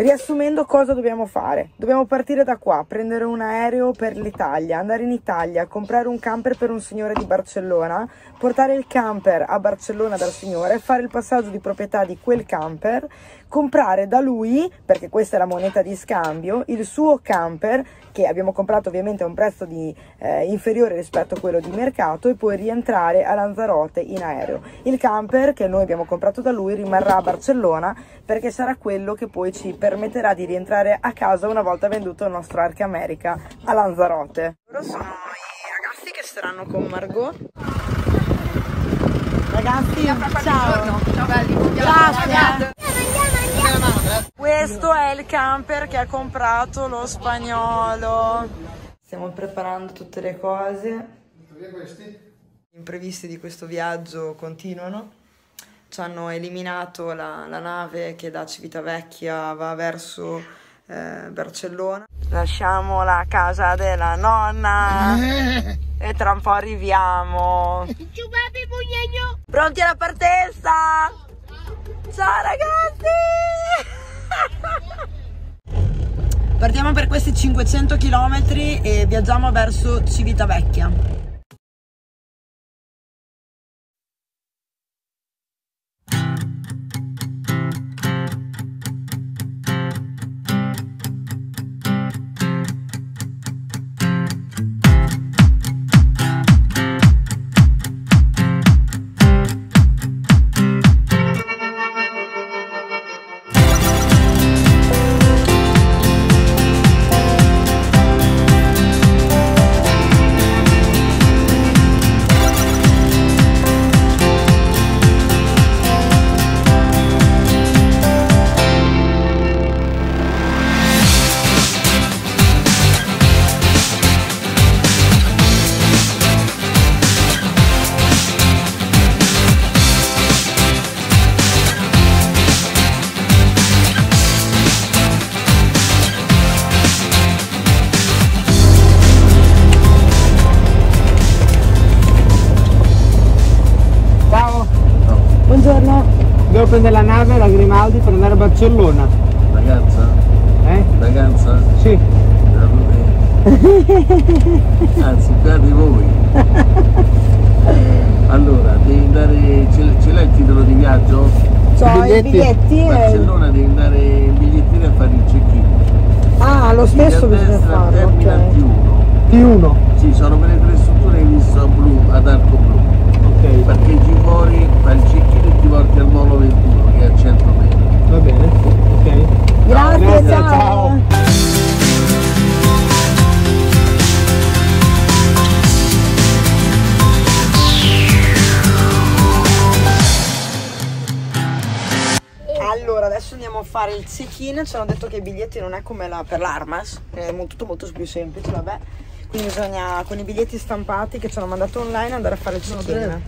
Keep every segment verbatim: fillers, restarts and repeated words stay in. Riassumendo, cosa dobbiamo fare? Dobbiamo partire da qua, prendere un aereo per l'Italia, andare in Italia, comprare un camper per un signore di Barcellona, portare il camper a Barcellona dal signore, fare il passaggio di proprietà di quel camper, comprare da lui, perché questa è la moneta di scambio, il suo camper, che abbiamo comprato ovviamente a un prezzo di, eh, inferiore rispetto a quello di mercato, e poi rientrare a Lanzarote in aereo. Il camper che noi abbiamo comprato da lui rimarrà a Barcellona, perché sarà quello che poi ci permetterà di rientrare a casa una volta venduto il nostro Arca America a Lanzarote. Loro sono i ragazzi che saranno con Margot. Ragazzi, ciao! Ciao belli! Grazie! Questo è il camper che ha comprato lo spagnolo. Stiamo preparando tutte le cose. Gli imprevisti di questo viaggio continuano. Ci hanno eliminato la, la nave che da Civitavecchia va verso eh, Barcellona. Lasciamo la casa della nonna e tra un po' arriviamo. Pronti alla partenza? Ciao ragazzi! Partiamo per questi cinquecento chilometri e viaggiamo verso Civitavecchia. Devo prendere la nave, la Grimaldi, per andare a Barcellona. Ragazza? Eh? Ragazza? Sì. Anzi, per di voi. Allora, devi dare... ce l'hai il titolo di viaggio? C'ho i biglietti. Barcellona devi dare il bigliettino e fare il check-in. Ah, lo stesso bisogna fare. Termina T uno. T uno? Sì, sono per le tre strutture in visto blu, ad arco blu. Ok. Parcheggi fuori, fai il check-in. Porti al volo ventuno che è a cento metri. Va bene, ok. Grazie, grazie, ciao. Ciao. Allora, adesso andiamo a fare il check-in. Ci hanno detto che i biglietti non è come la, per l'Armas, è molto, tutto molto più semplice, vabbè. Quindi bisogna, con i biglietti stampati che ci hanno mandato online, andare a fare il check-in.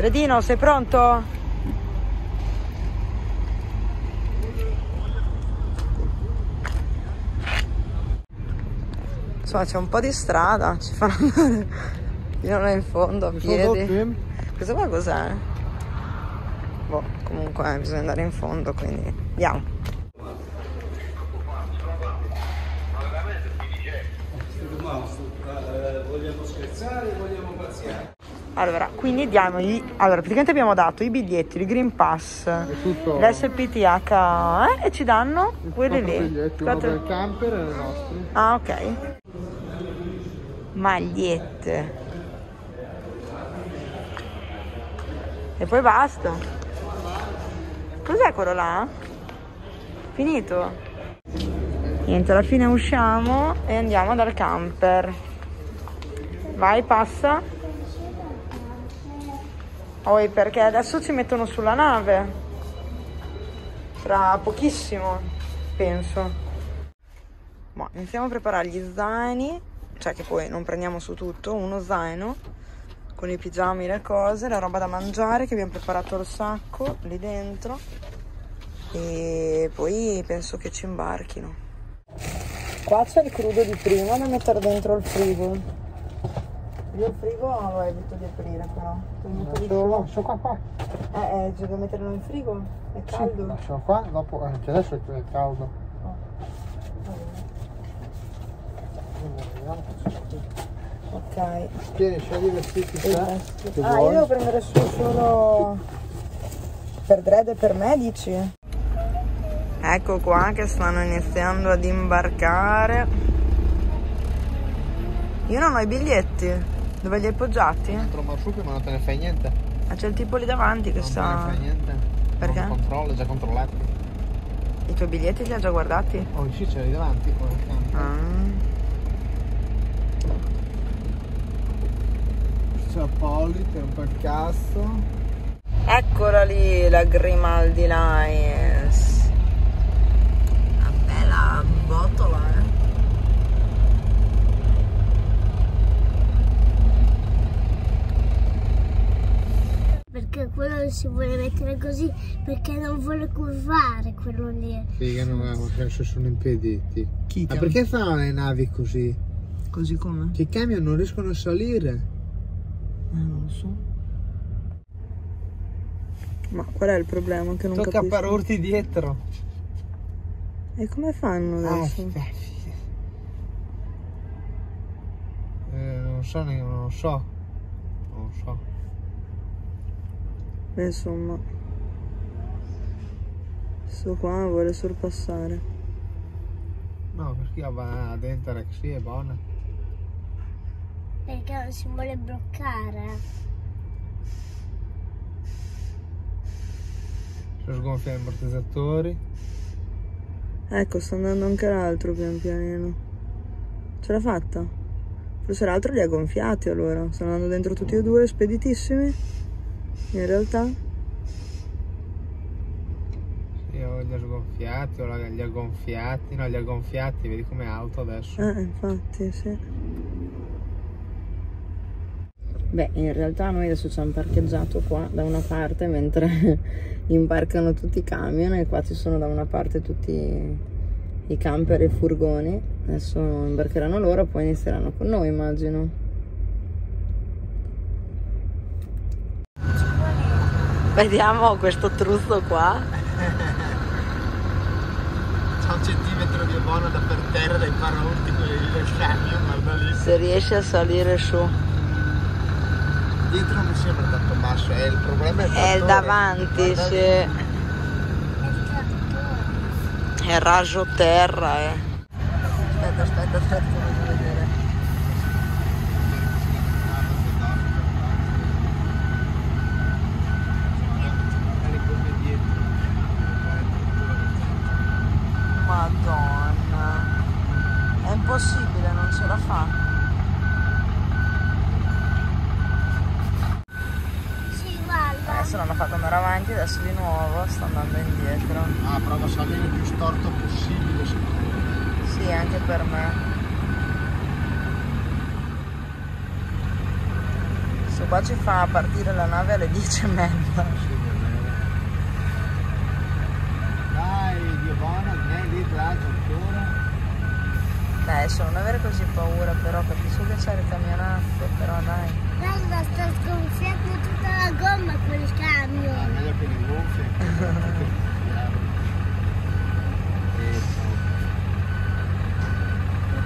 Redino, sei pronto? Insomma, c'è un po' di strada, ci fanno andare fino là in fondo a piedi. Questo qua cos'è? Boh, comunque eh, bisogna andare in fondo, quindi andiamo. Vogliamo scherzare, vogliamo pazziare. Allora, quindi diamo gli... Allora, praticamente abbiamo dato i biglietti, il Green Pass, l'S P T H eh? e ci danno quelli lì. Quattro... il camper e le nostre. Ah, ok. Magliette. E poi basta. Cos'è quello là? Finito? Niente, alla fine usciamo e andiamo dal camper. Vai, passa. Oh, perché adesso ci mettono sulla nave, tra pochissimo, penso. Ma iniziamo a preparare gli zaini, cioè che poi non prendiamo su tutto, uno zaino, con i pigiami, le cose, la roba da mangiare che abbiamo preparato al sacco, lì dentro, e poi penso che ci imbarchino. Qua c'è il crudo di prima da mettere dentro il frigo. Io il frigo non lo evito di aprire però. Lascialo so qua qua. Eh, eh, c'è da metterlo in frigo? È caldo? Sì, lascialo qua, dopo, anche adesso è caldo. Oh. Ok. Tieni, scegli i vestiti se che ah, vuoi. Io devo prendere su solo per Dredd e per me, dici? Ecco qua che stanno iniziando ad imbarcare. Io non ho i biglietti. Dove li hai appoggiati? Dentro marsupio, ma non te ne fai niente. Ma c'è il tipo lì davanti che non sta... Non te ne fai niente. Perché? Non controllo, già controllato. I tuoi biglietti li hai già guardati? Oh sì, c'è lì davanti. Ah. C'è Polly che è un bel cazzo. Eccola lì la Grimaldi Lines. La botola, eh. Perché quello non si vuole mettere così, perché non vuole curvare quello lì. Figa, non ha, sono impediti. Chi Ma perché fanno le navi così? Così come? Che i camion non riescono a salire. Ma non lo so. Ma qual è il problema? Che non Tocca capisco. Tocca parurti dietro. E come fanno adesso? Ah, eh, non so, non lo so. Non lo so. Beh, insomma. Sto qua vuole sorpassare. No, perché va dentro che sì, è buona. Perché non si vuole bloccare. Sono sgonfia gli ammortizzatori. Ecco, sta andando anche l'altro pian pianino. Ce l'ha fatta? Forse l'altro li ha gonfiati allora. Stanno andando dentro tutti e due, speditissimi. In realtà. Sì, o li ha sgonfiati, o li ha gonfiati. No, li ha gonfiati, vedi com'è alto adesso. Eh, infatti, sì. Beh, in realtà noi adesso ci hanno parcheggiato qua da una parte mentre imbarcano tutti i camion, e qua ci sono da una parte tutti i camper e i furgoni. Adesso imbarcheranno loro, poi inizieranno con noi, immagino. Vediamo questo truzzo qua. C'è un centimetro di buono da per terra dai paraurti del camion, guarda lì. Se riesce a salire su. Dietro non sembra tanto basso, è il problema è il trattore. È il davanti, sì. È il raggio terra, eh. Aspetta, aspetta, aspetta, voglio vedere. Madonna. È impossibile, non ce la fa. Adesso l'hanno fatto andare avanti, adesso di nuovo sta andando indietro. Ah, prova a salire il più storto possibile, secondo me. Sì, anche per me. Questo qua ci fa partire la nave alle dieci e mezza. Dai, Dio buono, vieni lì, traccia ancora. Dai, adesso non avere così paura però, perché su che c'è il camionazzo, però dai. Dai, ma sto sgonfiando tutta la gomma quel camion. Ah, meglio che li gonfi. E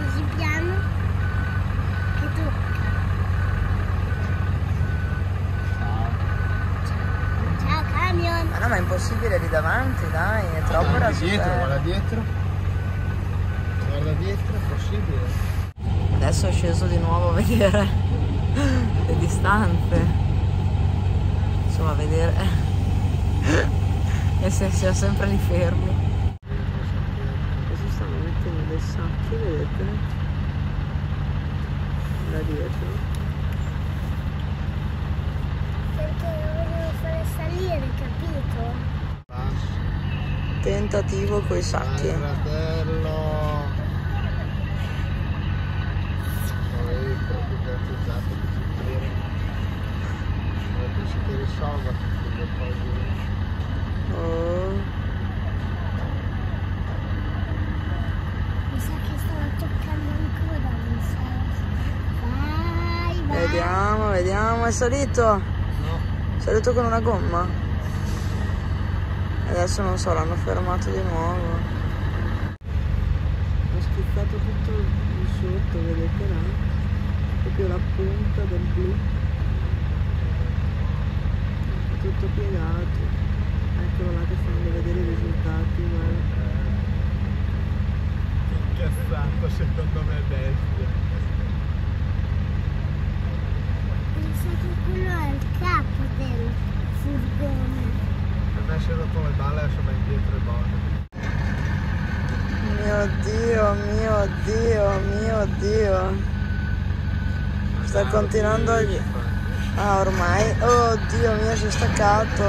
così piano che tocca. Ciao. Ciao camion. Ma no, ma è impossibile lì davanti, dai, è ma troppo raso. Dietro, guarda dietro. Da dietro è possibile. Adesso è sceso di nuovo a vedere le distanze, insomma a vedere e se siamo sempre lì fermi. Adesso stanno mettendo dei sacchi, vedete? Da dietro. Perché non vogliono fare salire, capito? Tentativo coi sacchi. Oh. Mi sa che stava toccando ancora, mi sa. Vai, vai. Vediamo, vediamo, è salito? No. È salito con una gomma? Adesso non so, l'hanno fermato di nuovo. Ho schizzato tutto di sotto, vedete là? Proprio la punta del blu. È tutto piegato. Eccolo là che fanno vedere i risultati, guarda. Che fatto, secondo me è bestia. Penso che quello è il capo del furgone. Per me se dopo le balle adesso va indietro e buono. Mio Dio, mio Dio, mio Dio. Sta continuando a... Ah, ormai. Oh Dio mio, si è staccato.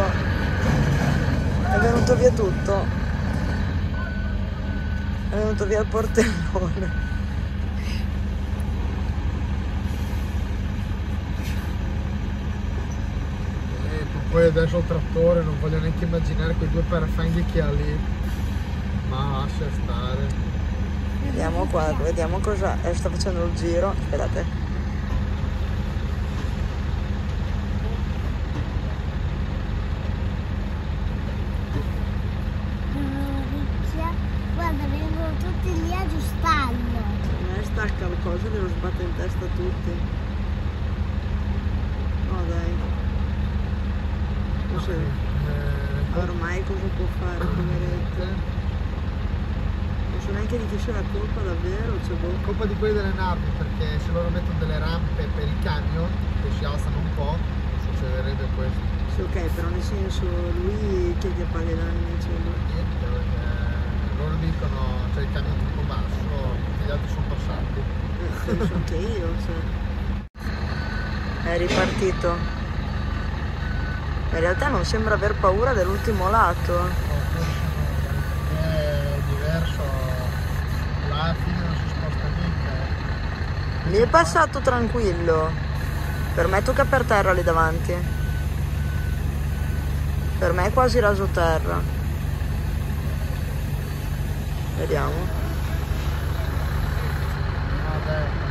È venuto via tutto. È venuto via il portellone. Poi adesso il trattore, non voglio neanche immaginare quei due parafanghi che ha lì. Ma lascia stare. Vediamo qua, vediamo cosa eh, sta facendo il giro. Aspettate. Guarda, vengono tutti lì a giustarlo. Non stacca il coso che lo sbatte in testa a tutti. No dai. Eh, ormai cosa può fare, poverette? Non so neanche di chi c'è la colpa davvero, cioè boh. Colpa di quelli delle navi, perché se loro mettono delle rampe per il camion che si alzano un po', succederebbe questo. Sì, ok, però nel senso lui che gli appaglia i danni, cioè niente, perché loro dicono cioè il camion troppo basso, gli altri sono passati. Eh, penso anche io, cioè. È ripartito. In realtà non sembra aver paura dell'ultimo lato. No, è diverso, là fino non si sposta niente. Lì è passato tranquillo. Per me tocca per terra lì davanti. Per me è quasi raso terra. Vediamo. Vabbè.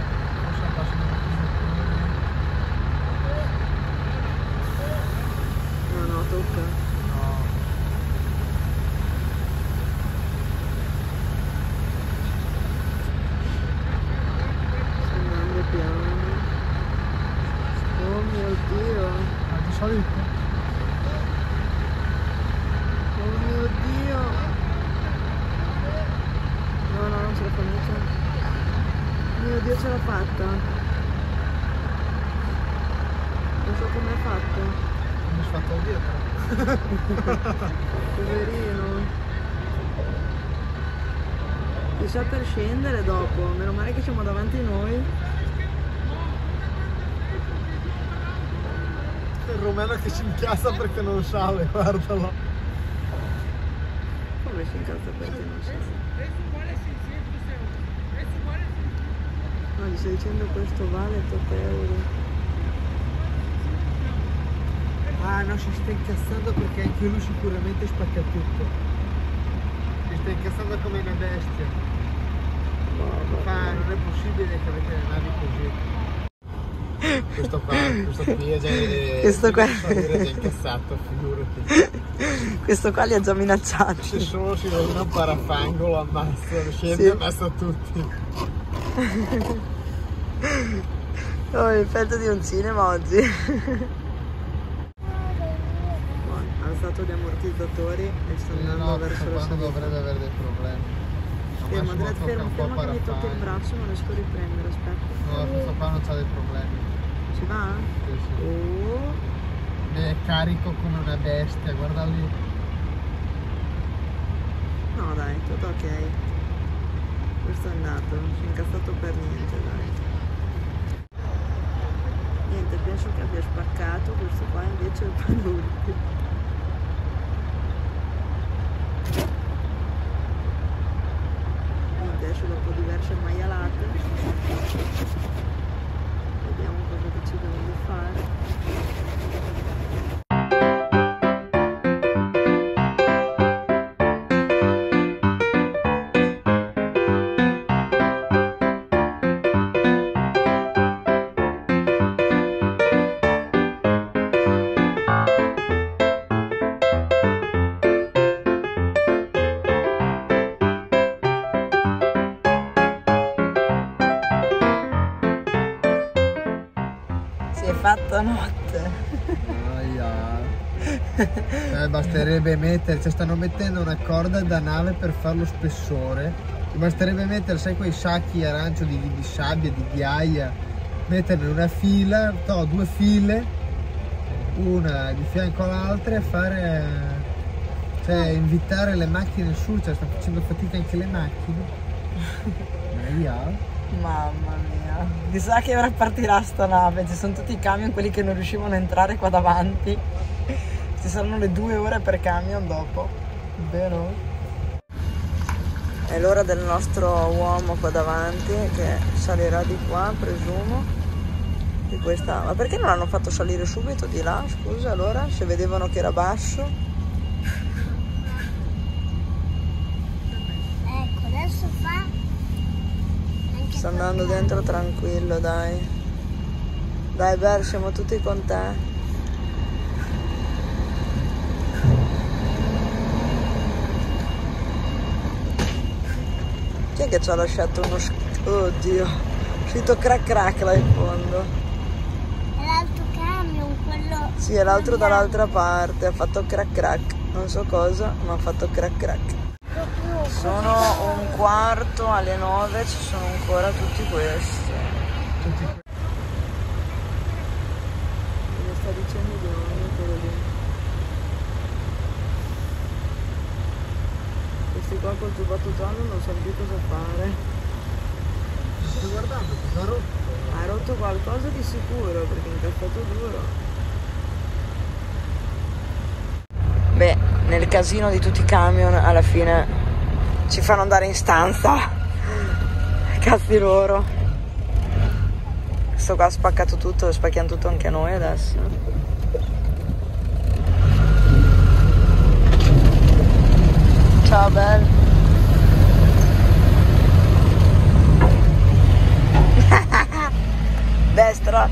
Chissà per scendere dopo, meno male che siamo davanti noi. Il rumeno che si incazza perché non sale, guardalo. Come si incazza perché non sale? No, gli sto dicendo questo vale otto euro. Ah no, si sta incazzando perché anche lui sicuramente spacca tutto. Si sta incazzando come una bestia. Ma non è possibile che avete le navi così. Questo qua, questo qui è già, questo qua... è già incazzato, figurati. Questo qua li ha già minacciati. Se solo si rovina un parafango lo ammazza, scende e sì, ammazza tutti. Oh, il effetto di un cinema oggi. Gli ammortizzatori e sta andando no, verso la salita. Dovrebbe avere dei problemi. Sì, ma andrà fermo, fermo che mi tocca il braccio, non riesco a riprendere, aspetta. No, questo qua non c'ha dei problemi. Ci va? Sì, sì. Oh. È carico come una bestia, guarda lì. No dai, tutto ok. Questo è andato, non si è incazzato per niente, dai. Niente, penso che abbia spaccato, questo qua invece è il panultimo. Dopo diverse maialate vediamo cosa decidono di fare. fatto notte. Aia. Eh, basterebbe mettere, cioè stanno mettendo una corda da nave per fare lo spessore. Basterebbe mettere, sai, quei sacchi arancio di, di sabbia, di ghiaia, metterne una fila, no, due file, una di fianco all'altra e fare... Cioè, invitare le macchine su, cioè stanno facendo fatica anche le macchine. Aia. Mamma mia, chissà che ora partirà sta nave, ci sono tutti i camion, quelli che non riuscivano a entrare qua davanti. Ci saranno le due ore per camion dopo, vero? È l'ora del nostro uomo qua davanti che salirà di qua, presumo. Di questa... Ma perché non l'hanno fatto salire subito di là? Scusa, allora, se vedevano che era basso. Ecco, adesso fa... Sta andando dentro tranquillo, dai. Dai Ber, siamo tutti con te. Chi è che ci ha lasciato uno sch... Oddio. È uscito crack crack là in fondo. È l'altro camion, quello... Sì, è l'altro dall'altra parte. Ha fatto crack crack. Non so cosa, ma ha fatto crack crack. Sono un quarto alle nove, ci sono ancora tutti questi. Tutti questi. Mi sta dicendo di non quello lì. Questi qua col tubato giallo non so più cosa fare. Sto guardando, ha rotto. Ha rotto qualcosa di sicuro perché è incazzato duro. Beh, nel casino di tutti i camion alla fine ci fanno andare in stanza. Cazzi loro. Questo qua ha spaccato tutto, spacchiamo tutto anche noi adesso. Ciao Bel. Destra.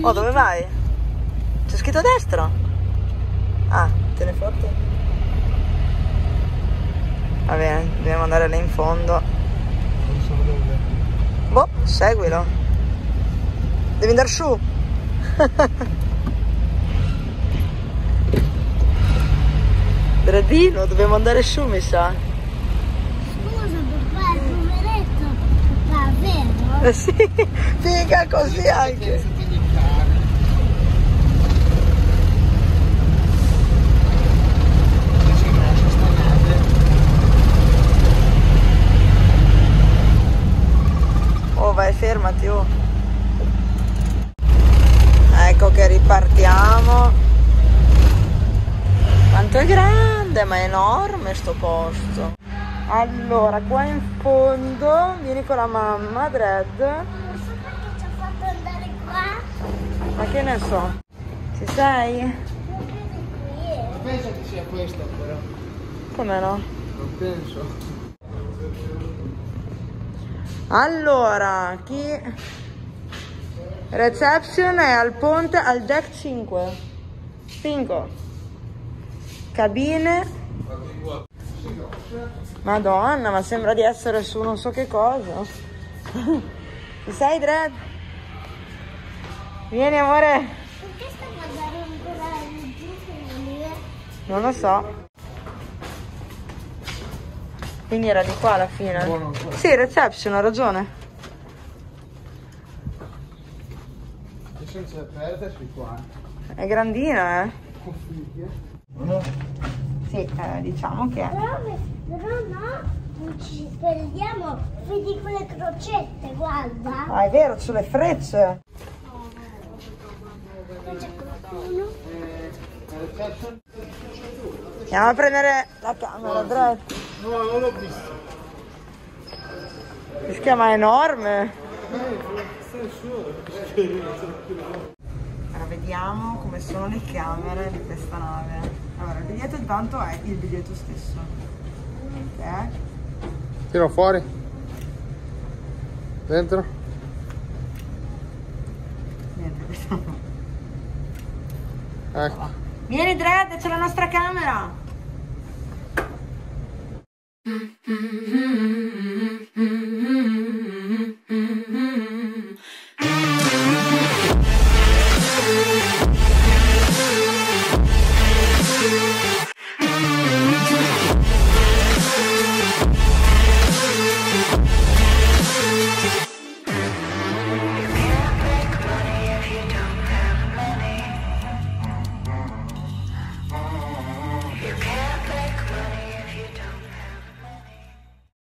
Oh, dove vai? C'è scritto destra. Ah, te ne fotte? Va bene, dobbiamo andare là in fondo. Non so dove. Boh, seguilo. Devi andare su. Gradino, dobbiamo andare su, mi sa. Scusa, papà, il poveretto. Va vero? Eh sì, figa così anche. Vai, fermati, oh. Ecco che ripartiamo. Quanto è grande, ma è enorme sto posto. Allora, qua in fondo vieni con la mamma, Dred. Non so perché ci ha fatto andare qua. Ma che ne so. Ci sei? Non credo qui. Non penso che sia questa però. Come no? Non penso. Allora, chi? Reception è al ponte, al deck cinque. cinque. Cabine. Madonna, ma sembra di essere su non so che cosa. Ci sei, Dred? Vieni, amore. Perché sta guardando ancora giù? Non lo so. Quindi era di qua alla fine. Buono, buono. Sì, reception, ha ragione. Reception aperta sui qua. È grandina, eh? Oh, sì, eh, diciamo che è. Però, però no, non ci perdiamo. Vedi quelle crocette, guarda. Ah, è vero, sulle frecce. C'è qualcuno? Andiamo a prendere la camera, Dred. No, non l'ho visto. Mi schiama enorme. Allora vediamo come sono le camere di questa nave. Allora il biglietto intanto è il biglietto stesso. Ok. Tiro fuori. Dentro. Niente, questo no. Ecco. Vieni Dred, c'è la nostra camera.